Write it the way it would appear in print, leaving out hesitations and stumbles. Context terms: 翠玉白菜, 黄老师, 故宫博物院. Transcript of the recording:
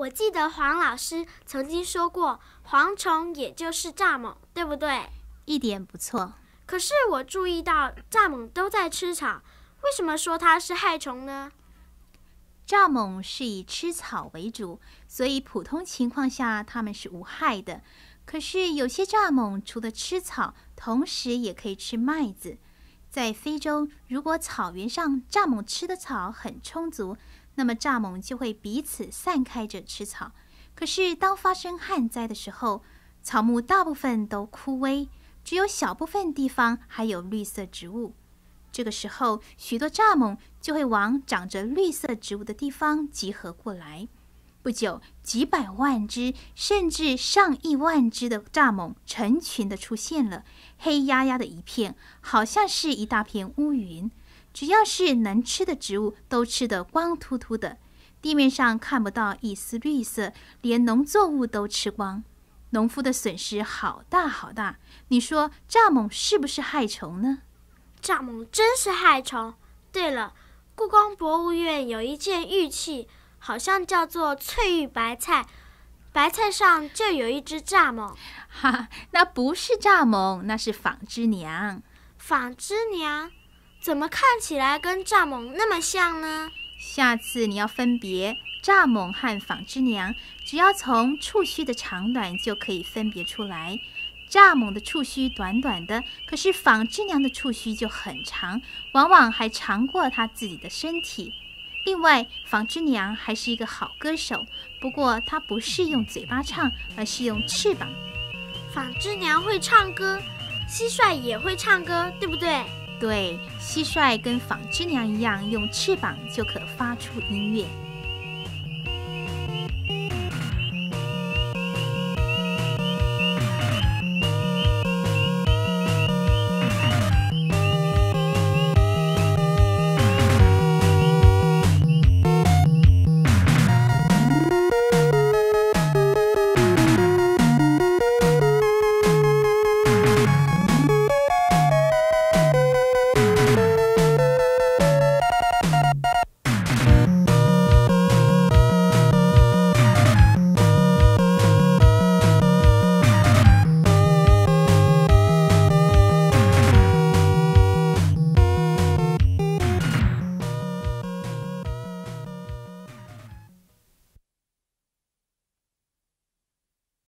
我记得黄老师曾经说过，蝗虫也就是蚱蜢，对不对？一点不错。可是我注意到蚱蜢都在吃草，为什么说它是害虫呢？蚱蜢是以吃草为主，所以普通情况下它们是无害的。可是有些蚱蜢除了吃草，同时也可以吃麦子。在非洲，如果草原上蚱蜢吃的草很充足，那么蚱蜢就会彼此散开着吃草。可是当发生旱灾的时候，草木大部分都枯萎，只有小部分地方还有绿色植物。这个时候，许多蚱蜢就会往长着绿色植物的地方集合过来。不久，几百万只甚至上亿万只的蚱蜢成群的出现了，黑压压的一片，好像是一大片乌云。只要是能吃的植物都吃得光秃秃的，地面上看不到一丝绿色，连农作物都吃光。农夫的损失好大好大，你说蚱蜢是不是害虫呢？蚱蜢真是害虫。对了，故宫博物院有一件玉器，好像叫做翠玉白菜，白菜上就有一只蚱蜢。哈，那不是蚱蜢，那是纺织娘。纺织娘怎么看起来跟蚱蜢那么像呢？下次你要分别蚱蜢和纺织娘，只要从触须的长短就可以分别出来。蚱蜢的触须短短的，可是纺织娘的触须就很长，往往还长过她自己的身体。另外，纺织娘还是一个好歌手，不过她不是用嘴巴唱，而是用翅膀。纺织娘会唱歌，蟋蟀也会唱歌，对不对？对，蟋蟀跟纺织娘一样，用翅膀就可发出音乐。